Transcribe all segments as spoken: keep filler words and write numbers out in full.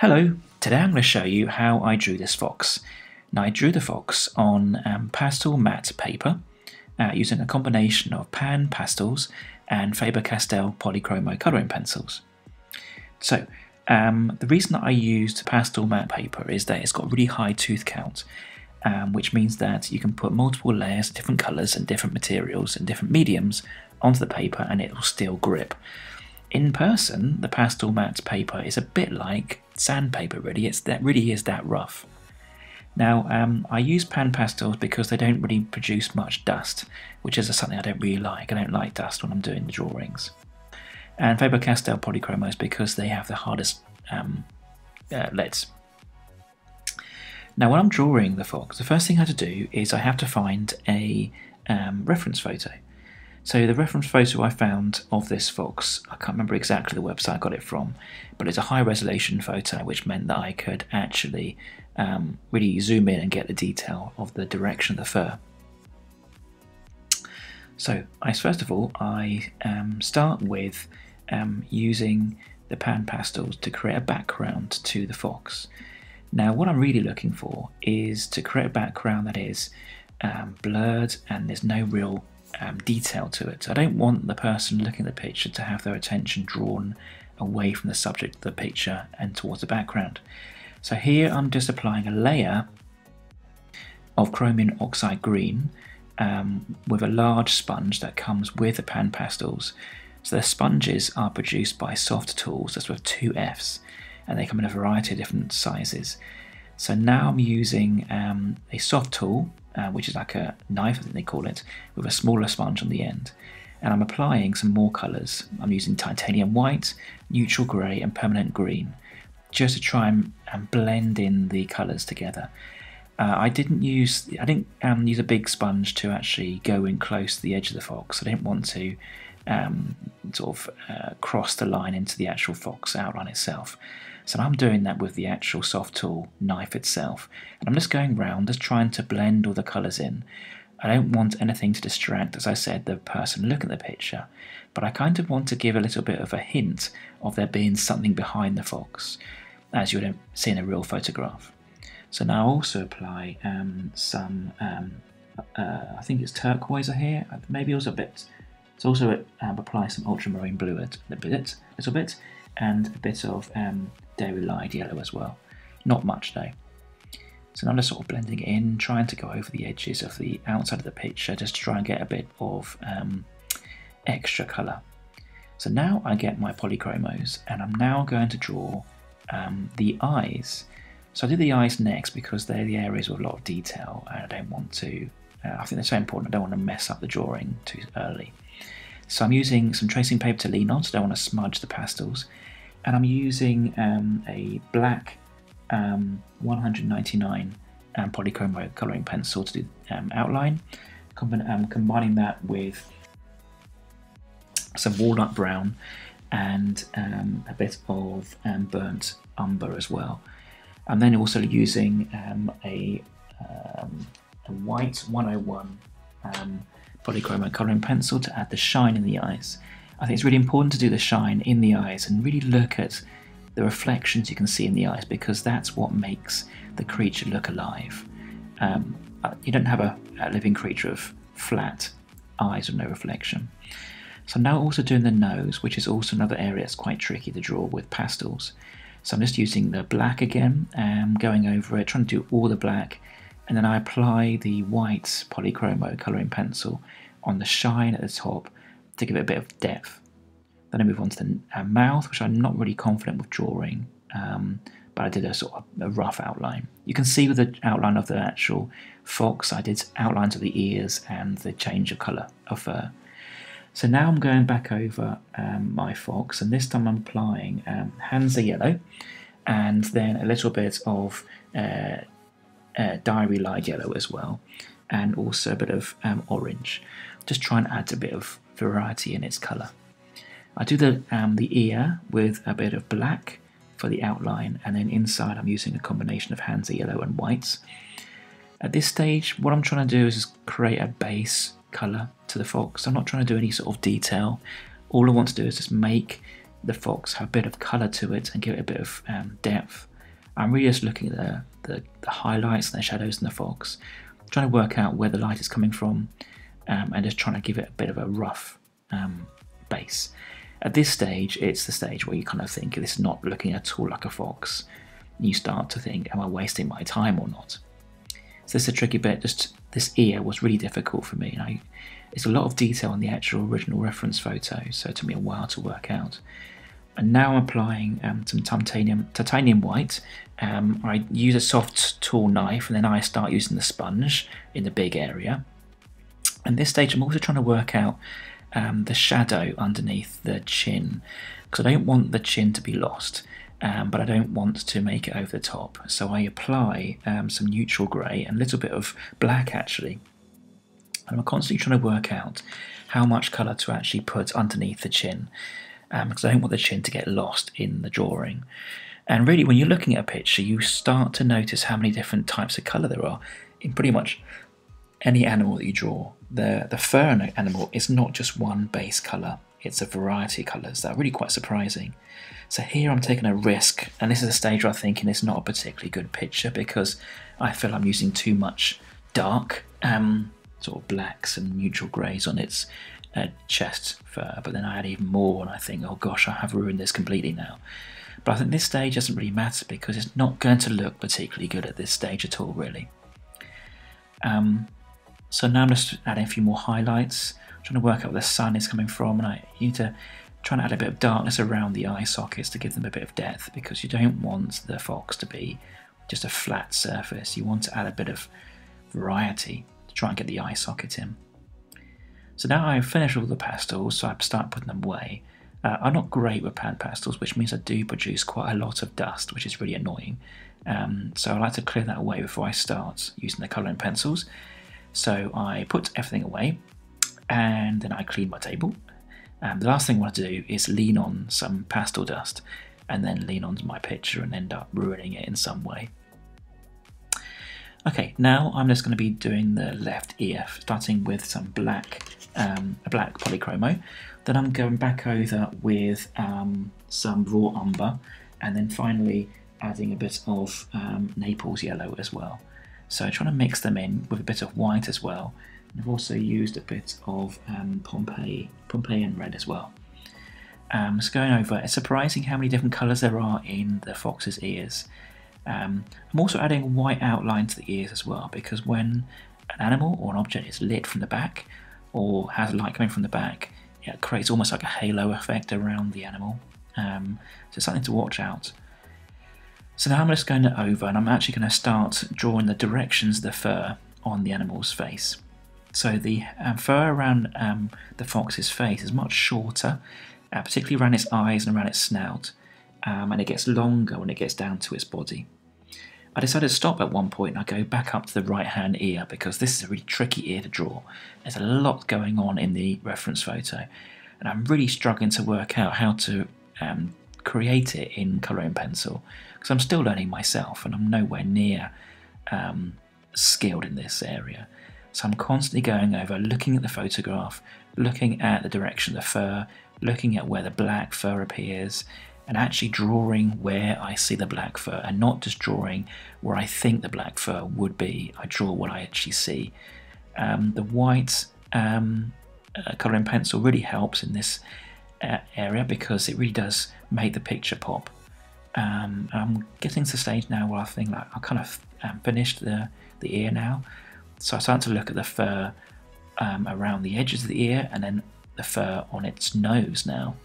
Hello, today I'm going to show you how I drew this fox. Now I drew the fox on um, pastel matte paper uh, using a combination of pan pastels and Faber-Castell polychromo colouring pencils. So um, the reason that I used pastel matte paper is that it's got really high tooth count, um, which means that you can put multiple layers, different colours and different materials and different mediums onto the paper and it will still grip. In person, the pastel matte paper is a bit like sandpaper really, it's that really is that rough. Now um, I use pan pastels because they don't really produce much dust, which is something I don't really like. I don't like dust when I'm doing the drawings. And Faber-Castell polychromos because they have the hardest um, uh, leads. Now when I'm drawing the fox, the first thing I have to do is I have to find a um, reference photo. So the reference photo I found of this fox, I can't remember exactly the website I got it from, but it's a high resolution photo, which meant that I could actually um, really zoom in and get the detail of the direction of the fur. So I, first of all, I um, start with um, using the pan pastels to create a background to the fox. Now what I'm really looking for is to create a background that is um, blurred and there's no real Um, detail to it. So I don't want the person looking at the picture to have their attention drawn away from the subject of the picture and towards the background. So here I'm just applying a layer of Chromium Oxide Green um, with a large sponge that comes with the pan pastels. So the sponges are produced by Soft Tools, that's with two F's, and they come in a variety of different sizes. So now I'm using um, a soft tool, uh, which is like a knife, I think they call it, with a smaller sponge on the end. And I'm applying some more colours. I'm using Titanium White, Neutral Grey and Permanent Green, just to try and, and blend in the colours together. Uh, I didn't use I didn't um, use a big sponge to actually go in close to the edge of the fox. I didn't want to um, sort of uh, cross the line into the actual fox outline itself. So I'm doing that with the actual soft tool knife itself, and I'm just going round, just trying to blend all the colours in. I don't want anything to distract, as I said, the person looking at the picture, but I kind of want to give a little bit of a hint of there being something behind the fox, as you would see in a real photograph. So now I also apply um, some, um, uh, I think it's turquoise here, maybe also a bit. So also um, apply some ultramarine blue a bit, little bit, and a bit of um, Diarylide yellow as well. Not much though. So now I'm just sort of blending in, trying to go over the edges of the outside of the picture, just to try and get a bit of um, extra colour. So now I get my polychromos, and I'm now going to draw um, the eyes. So I do the eyes next because they're the areas with a lot of detail, and I don't want to. Uh, I think they're so important. I don't want to mess up the drawing too early. So I'm using some tracing paper to lean on, so I don't want to smudge the pastels. And I'm using um, a black um, one hundred ninety-nine um, polychromo colouring pencil to do um, outline, Comb um, combining that with some walnut brown and um, a bit of um, burnt umber as well. And then also using um, a, um, a white one oh one um, polychromo colouring pencil to add the shine in the eyes. I think it's really important to do the shine in the eyes and really look at the reflections you can see in the eyes, because that's what makes the creature look alive. Um, you don't have a, a living creature of flat eyes with no reflection. So I'm now also doing the nose, which is also another area that's quite tricky to draw with pastels. So I'm just using the black again, um, going over it, trying to do all the black, and then I apply the white polychromo colouring pencil on the shine at the top to give it a bit of depth. Then I move on to the uh, mouth, which I'm not really confident with drawing, um, but I did a sort of a rough outline. You can see with the outline of the actual fox, I did outlines of the ears and the change of colour of fur. So now I'm going back over um, my fox, and this time I'm applying um, Hansa Yellow and then a little bit of uh, Uh, Diarylide yellow as well, and also a bit of um, orange. Just try and add a bit of variety in its colour. I do the, um, the ear with a bit of black for the outline, and then inside I'm using a combination of Hansa yellow and whites. At this stage what I'm trying to do is create a base colour to the fox. I'm not trying to do any sort of detail. All I want to do is just make the fox have a bit of colour to it and give it a bit of um, depth. I'm really just looking at the, the, the highlights and the shadows and the fogs, trying to work out where the light is coming from, um, and just trying to give it a bit of a rough um, base. At this stage, it's the stage where you kind of think this is not looking at all like a fox. You start to think, am I wasting my time or not? So this is a tricky bit. Just this ear was really difficult for me. And I, it's a lot of detail in the actual original reference photo, so it took me a while to work out. And now I'm applying um, some titanium, titanium white. Um, I use a soft tool knife, and then I start using the sponge in the big area. And this stage, I'm also trying to work out Um, the shadow underneath the chin, because I don't want the chin to be lost, um, but I don't want to make it over the top. So I apply um, some neutral grey and a little bit of black actually, and I'm constantly trying to work out how much colour to actually put underneath the chin, um, because I don't want the chin to get lost in the drawing. And really, when you're looking at a picture, you start to notice how many different types of colour there are in pretty much any animal that you draw. The, the fur animal is not just one base colour, it's a variety of colours that are really quite surprising. So here I'm taking a risk, and this is a stage where I'm thinking it's not a particularly good picture because I feel I'm using too much dark um, sort of blacks and neutral greys on its uh, chest fur, but then I add even more and I think, oh gosh, I have ruined this completely now. But I think this stage doesn't really matter because it's not going to look particularly good at this stage at all, really. Um, So now I'm just adding a few more highlights, trying to work out where the sun is coming from, and I need to try and add a bit of darkness around the eye sockets to give them a bit of depth, because you don't want the fox to be just a flat surface. You want to add a bit of variety to try and get the eye socket in. So now I've finished all the pastels, so I start putting them away. Uh, I'm not great with pan pastels, which means I do produce quite a lot of dust, which is really annoying. Um, so I like to clear that away before I start using the colouring pencils. So I put everything away, and then I clean my table. Um, the last thing I want to do is lean on some pastel dust and then lean onto my picture and end up ruining it in some way. Okay, now I'm just going to be doing the left ear, starting with some black, um, a black polychromo. Then I'm going back over with um, some raw umber, and then finally adding a bit of um, Naples yellow as well. So I'm trying to mix them in with a bit of white as well. And I've also used a bit of um, Pompeii, Pompeian red as well. Um, just going over, it's surprising how many different colours there are in the fox's ears. Um, I'm also adding a white outline to the ears as well, because when an animal or an object is lit from the back or has light coming from the back, it creates almost like a halo effect around the animal. Um, so it's something to watch out. So now I'm just going over, and I'm actually going to start drawing the directions of the fur on the animal's face. So the um, fur around um, the fox's face is much shorter, uh, particularly around its eyes and around its snout, um, and it gets longer when it gets down to its body. I decided to stop at one point, and I go back up to the right hand ear, because this is a really tricky ear to draw. There's a lot going on in the reference photo, and I'm really struggling to work out how to um, create it in colouring pencil, because I'm still learning myself and I'm nowhere near um, skilled in this area. So I'm constantly going over, looking at the photograph, looking at the direction of the fur, looking at where the black fur appears, and actually drawing where I see the black fur, and not just drawing where I think the black fur would be. I draw what I actually see. Um, the white um, uh, colouring pencil really helps in this area, because it really does make the picture pop. Um, I'm getting to the stage now where I think like I kind of um, finished the, the ear now. So I start to look at the fur um, around the edges of the ear, and then the fur on its nose now.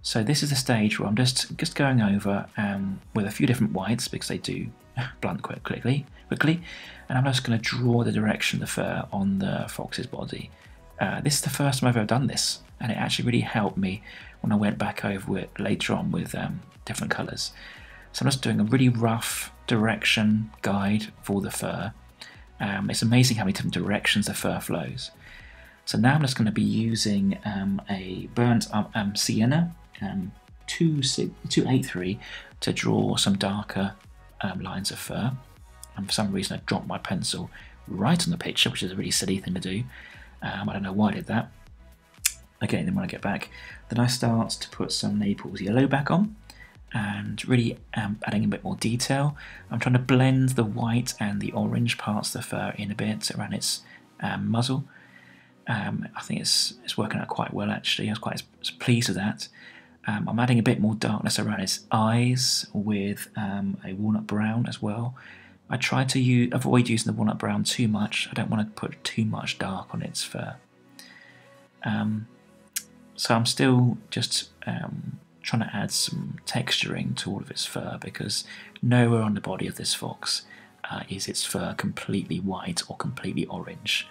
So this is the stage where I'm just, just going over um, with a few different whites, because they do blunt quite quickly, quickly. And I'm just going to draw the direction of the fur on the fox's body. Uh, this is the first time I've ever done this, and it actually really helped me when I went back over it later on with um, different colours. So I'm just doing a really rough direction guide for the fur. Um, it's amazing how many different directions the fur flows. So now I'm just going to be using um, a burnt um, Sienna um, two eighty-three to draw some darker um, lines of fur. And for some reason I dropped my pencil right on the picture, which is a really silly thing to do. Um, I don't know why I did that. Again, then when I get back, then I start to put some Naples yellow back on, and really um, adding a bit more detail. I'm trying to blend the white and the orange parts of the fur in a bit around its um, muzzle. Um, I think it's it's working out quite well actually. I was quite pleased with that. Um, I'm adding a bit more darkness around its eyes with um, a walnut brown as well. I try to use, avoid using the walnut brown too much. I don't want to put too much dark on its fur. Um, so I'm still just um, trying to add some texturing to all of its fur, because nowhere on the body of this fox uh, is its fur completely white or completely orange.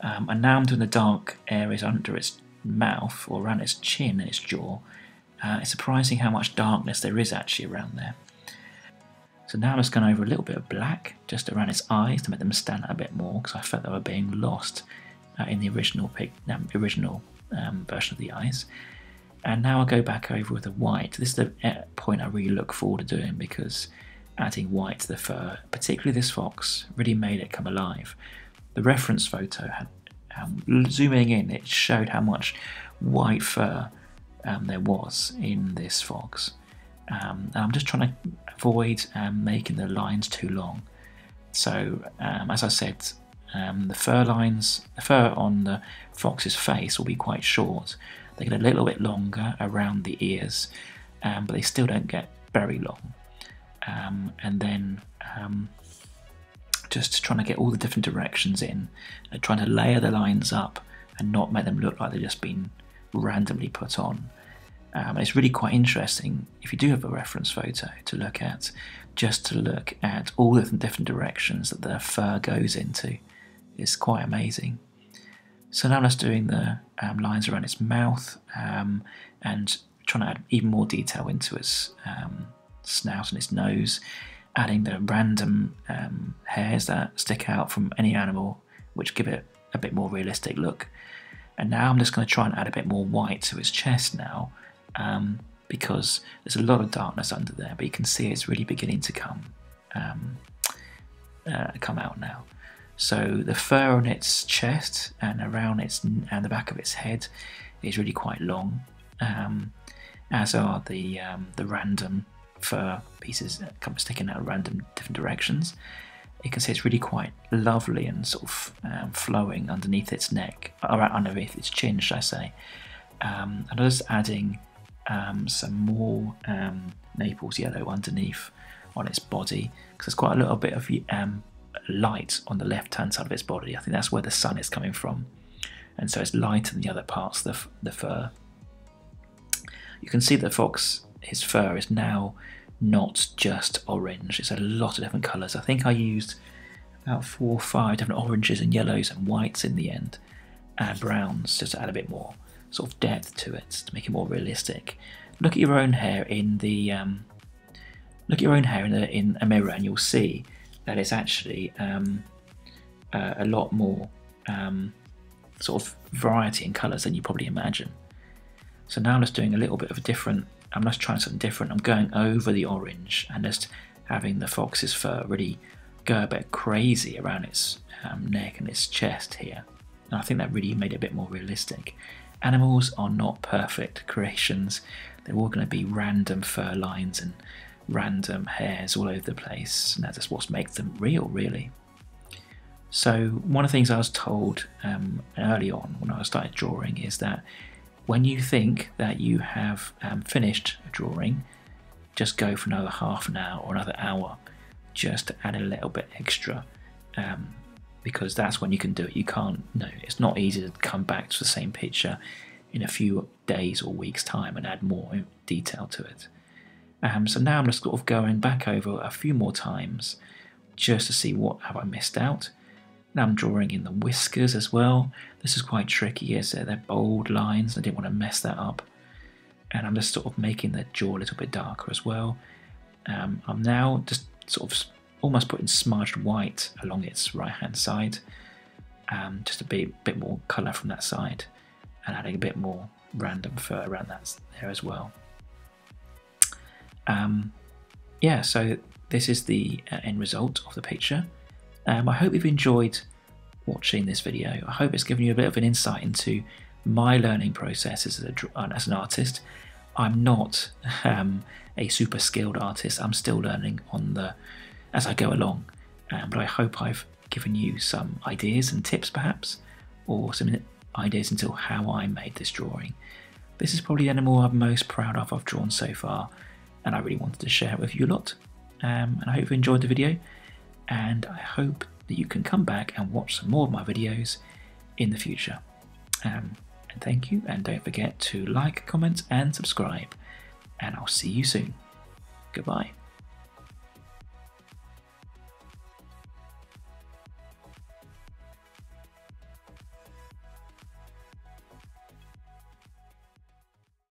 Um, and now I'm doing the dark areas under its mouth or around its chin and its jaw. Uh, it's surprising how much darkness there is actually around there. So now I'm just going over a little bit of black just around its eyes to make them stand out a bit more, because I felt they were being lost uh, in the original pic, um, original um, version of the eyes. And now I'll go back over with the white. This is the point I really look forward to doing, because adding white to the fur, particularly this fox, really made it come alive. The reference photo had, um, zooming in, it showed how much white fur Um, there was in this fox. Um, and I'm just trying to avoid um, making the lines too long. So um, as I said, um, the fur lines, the fur on the fox's face will be quite short. They get a little bit longer around the ears, um, but they still don't get very long. Um, and then um, just trying to get all the different directions in, and trying to layer the lines up and not make them look like they've just been randomly put on. Um, it's really quite interesting, if you do have a reference photo to look at, just to look at all the different directions that the fur goes into. It's quite amazing. So now I'm just doing the um, lines around its mouth um, and trying to add even more detail into its um, snout and its nose, adding the random um, hairs that stick out from any animal, which give it a bit more realistic look. And now I'm just going to try and add a bit more white to its chest now, um, because there's a lot of darkness under there, but you can see it's really beginning to come um, uh, come out now. So the fur on its chest and around its and the back of its head is really quite long, um, as are the um, the random fur pieces that come sticking out in random different directions. You can see it's really quite lovely and sort of um, flowing underneath its neck, or underneath its chin, should I say. Um, and I'm just adding um, some more um, Naples yellow underneath on its body, because there's quite a little bit of um, light on the left-hand side of its body. I think that's where the sun is coming from, and so it's lighter than the other parts of the, the fur. You can see the fox, his fur is now not just orange, it's a lot of different colours. I think I used about four or five different oranges and yellows and whites in the end, and browns, just to add a bit more sort of depth to it, to make it more realistic. Look at your own hair in the um, look at your own hair in a, in a mirror, and you'll see that it's actually um, uh, a lot more um, sort of variety in colours than you probably imagine. So now I'm just doing a little bit of a different. I'm just trying something different. I'm going over the orange and just having the fox's fur really go a bit crazy around its um, neck and its chest here. And I think that really made it a bit more realistic. Animals are not perfect creations. They're all going to be random fur lines and random hairs all over the place. And that's just what makes them real, really. So one of the things I was told um, early on when I started drawing is that when you think that you have um, finished a drawing, just go for another half an hour or another hour, just to add a little bit extra, um, because that's when you can do it. You can't, no, it's not easy to come back to the same picture in a few days or weeks' time and add more detail to it. Um, so now I'm just sort of going back over a few more times just to see what have I missed out. Now I'm drawing in the whiskers as well. This is quite tricky, as they're bold lines. I didn't want to mess that up. And I'm just sort of making the jaw a little bit darker as well. Um, I'm now just sort of almost putting smudged white along its right-hand side. Um, just a bit, bit more colour from that side. And adding a bit more random fur around that there as well. Um, yeah, so this is the end result of the picture. Um, I hope you've enjoyed watching this video. I hope it's given you a bit of an insight into my learning process as, a, as an artist. I'm not um, a super skilled artist. I'm still learning on the as I go along, um, but I hope I've given you some ideas and tips perhaps, or some ideas into how I made this drawing. This is probably the animal I'm most proud of I've drawn so far, and I really wanted to share it with you lot. Um, and I hope you enjoyed the video, and I hope that you can come back and watch some more of my videos in the future. Um, and thank you, and don't forget to like, comment and subscribe, and I'll see you soon. Goodbye.